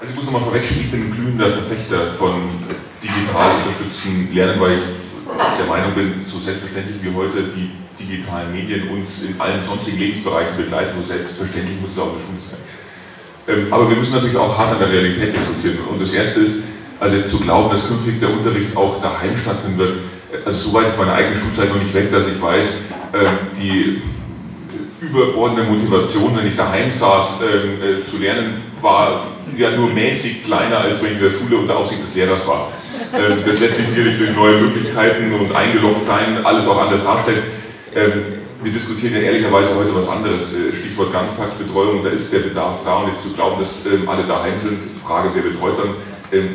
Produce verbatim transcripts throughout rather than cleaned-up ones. Also ich muss nochmal vorwegschieben, ich bin ein glühender Verfechter von digital unterstützten Lernen, weil ich der Meinung bin, so selbstverständlich wie heute die digitalen Medien uns in allen sonstigen Lebensbereichen begleiten, so selbstverständlich muss es auch in der Schule sein. Aber wir müssen natürlich auch hart an der Realität diskutieren. Und das Erste ist, also jetzt zu glauben, dass künftig der Unterricht auch daheim stattfinden wird, also soweit ist meine eigene Schulzeit noch nicht weg, dass ich weiß, die überbordende Motivation, wenn ich daheim saß, zu lernen, war ja nur mäßig kleiner, als wenn ich in der Schule unter Aufsicht des Lehrers war. Das lässt sich sicherlich durch neue Möglichkeiten und eingeloggt sein, alles auch anders darstellen. Wir diskutieren ja ehrlicherweise heute was anderes, Stichwort Ganztagsbetreuung, da ist der Bedarf da und jetzt zu glauben, dass alle daheim sind, Frage, wer betreut dann,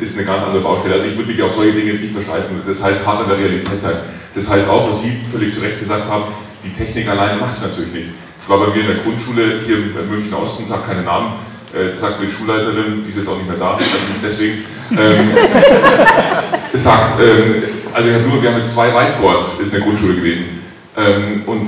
ist eine ganz andere Baustelle. Also ich würde mich auf solche Dinge jetzt nicht verschleifen. Das heißt, hart an der Realität sein. Das heißt auch, was Sie völlig zu Recht gesagt haben, die Technik alleine macht es natürlich nicht. Es war bei mir in der Grundschule, hier in München-Osten, sagt keine Namen, äh, sagt die Schulleiterin, die ist jetzt auch nicht mehr da, also nicht deswegen, ähm, sagt, ähm, also ich hab nur, wir haben jetzt zwei Whiteboards, ist in der Grundschule gewesen. Ähm, und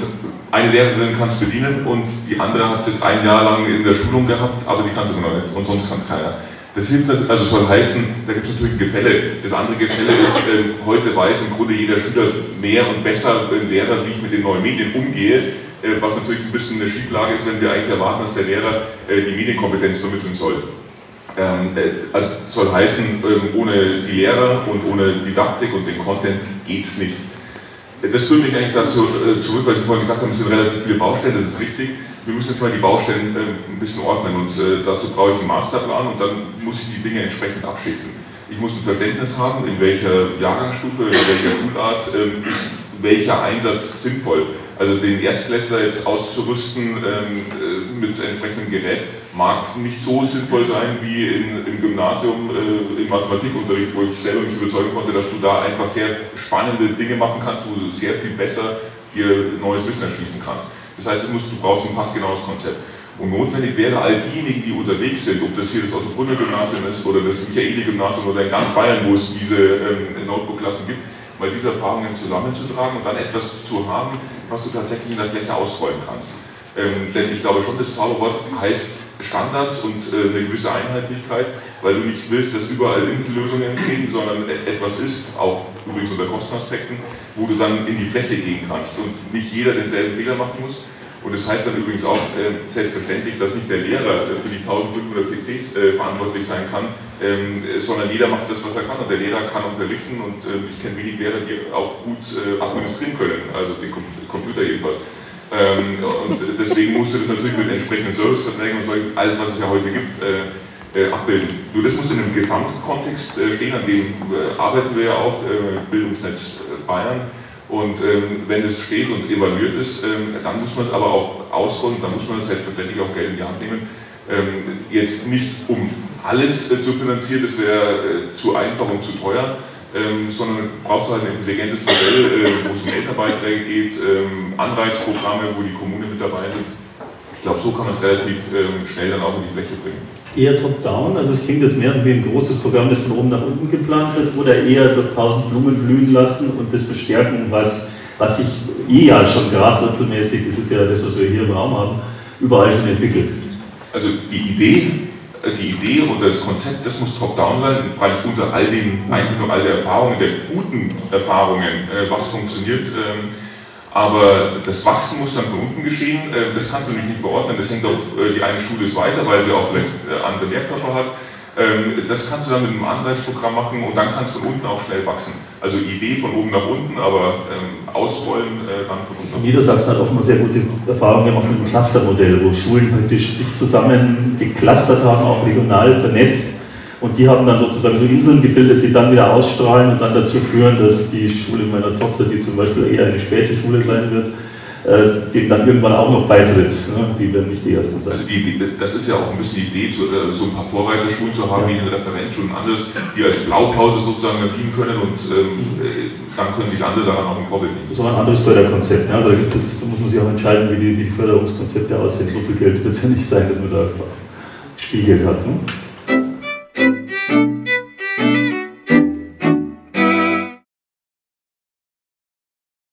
eine Lehrerin kann es bedienen und die andere hat es jetzt ein Jahr lang in der Schulung gehabt, aber die kann es immer noch nicht und sonst kann es keiner. Das hilft, also soll heißen, da gibt es natürlich ein Gefälle. Das andere Gefälle ist, ähm, heute weiß im Grunde jeder Schüler mehr und besser äh, Lehrer, wie ich mit den neuen Medien umgehe, äh, was natürlich ein bisschen eine Schieflage ist, wenn wir eigentlich erwarten, dass der Lehrer äh, die Medienkompetenz vermitteln soll. Ähm, äh, also soll heißen, äh, ohne die Lehrer und ohne Didaktik und den Content geht es nicht. Das führt mich eigentlich dazu äh, zurück, weil Sie vorhin gesagt haben, es sind relativ viele Baustellen, das ist richtig. Wir müssen jetzt mal die Baustellen äh, ein bisschen ordnen und äh, dazu brauche ich einen Masterplan und dann muss ich die Dinge entsprechend abschichten. Ich muss ein Verständnis haben, in welcher Jahrgangsstufe, in welcher Schulart äh, ist welcher Einsatz sinnvoll. Also den Erstklässler jetzt auszurüsten äh, mit entsprechendem Gerät mag nicht so sinnvoll sein wie in, im Gymnasium äh, im Mathematikunterricht, wo ich selber mich überzeugen konnte, dass du da einfach sehr spannende Dinge machen kannst, wo du sehr viel besser dir neues Wissen erschließen kannst. Das heißt, du, musst, du brauchst ein passgenaues Konzept. Und notwendig wäre all diejenigen, die unterwegs sind, ob das hier das Ottobrunner Gymnasium ist oder das Michaeli-Gymnasium oder in ganz Bayern, wo es diese ähm, Notebook-Klassen gibt, mal diese Erfahrungen zusammenzutragen und dann etwas zu haben, was du tatsächlich in der Fläche ausrollen kannst. Ähm, denn ich glaube schon, das Zauberwort heißt Standards und äh, eine gewisse Einheitlichkeit, weil du nicht willst, dass überall Insellösungen entstehen, sondern etwas ist, auch übrigens unter Kostenaspekten, wo du dann in die Fläche gehen kannst und nicht jeder denselben Fehler machen muss. Und das heißt dann übrigens auch äh, selbstverständlich, dass nicht der Lehrer äh, für die eintausendfünfhundert P Cs äh, verantwortlich sein kann, ähm, äh, sondern jeder macht das, was er kann. Und der Lehrer kann unterrichten und äh, ich kenne wenig Lehrer, die auch gut äh, administrieren können, also den Com Computer jedenfalls. Ähm, und deswegen musst du das natürlich mit entsprechenden Serviceverträgen und so, alles, was es ja heute gibt, äh, äh, abbilden. Nur das muss in einem Gesamtkontext äh, stehen, an dem äh, arbeiten wir ja auch, äh, Bildungsnetz Bayern. Und ähm, wenn es steht und evaluiert ist, ähm, dann muss man es aber auch ausrollen, dann muss man es selbstverständlich auch Geld in die Hand nehmen. Ähm, jetzt nicht um alles äh, zu finanzieren, das wäre äh, zu einfach und zu teuer, ähm, sondern brauchst du halt ein intelligentes Modell, äh, wo es um Elternbeiträge geht, ähm, Anreizprogramme, wo die Kommunen mit dabei sind. Ich glaube, so kann man es relativ ähm, schnell dann auch in die Fläche bringen. Eher top-down, also es klingt jetzt mehr wie ein großes Programm, das von oben nach unten geplant wird, oder eher durch tausend Blumen blühen lassen und das verstärken, was, was sich eh ja schon graswurzelmäßig, das ist ja das, was wir hier im Raum haben, überall schon entwickelt. Also die Idee, die Idee oder das Konzept, das muss top-down sein, weil ich unter all den Einbindung, all der Erfahrungen, der guten Erfahrungen, was funktioniert, aber das Wachsen muss dann von unten geschehen, das kannst du nämlich nicht verordnen, das hängt auf, die eine Schule ist weiter, weil sie auch vielleicht andere Lehrkörper hat. Das kannst du dann mit einem Anreizprogramm machen und dann kannst du von unten auch schnell wachsen. Also Idee von oben nach unten, aber ausrollen dann von unten. In Niedersachsen hat offenbar sehr gute Erfahrungen gemacht mit dem Clustermodell, wo Schulen praktisch sich zusammen geclustert haben, auch regional vernetzt. Und die haben dann sozusagen so Inseln gebildet, die dann wieder ausstrahlen und dann dazu führen, dass die Schule meiner Tochter, die zum Beispiel eher eine späte Schule sein wird, äh, dem dann irgendwann auch noch beitritt. Ne? Die werden nicht die ersten sein. Also die, die, das ist ja auch ein bisschen die Idee, zu, äh, so ein paar Vorreiterschulen zu haben, wie in Referenzschulen und anderes, die als Blaupause sozusagen dienen können und ähm, dann können sich andere daran auch ein Vorbild nehmen. Das ist aber ein anderes Förderkonzept. Ne? Also da gibt's, muss man sich auch entscheiden, wie die, wie die Förderungskonzepte aussehen. So viel Geld wird es ja nicht sein, dass man da Spielgeld hat. Ne?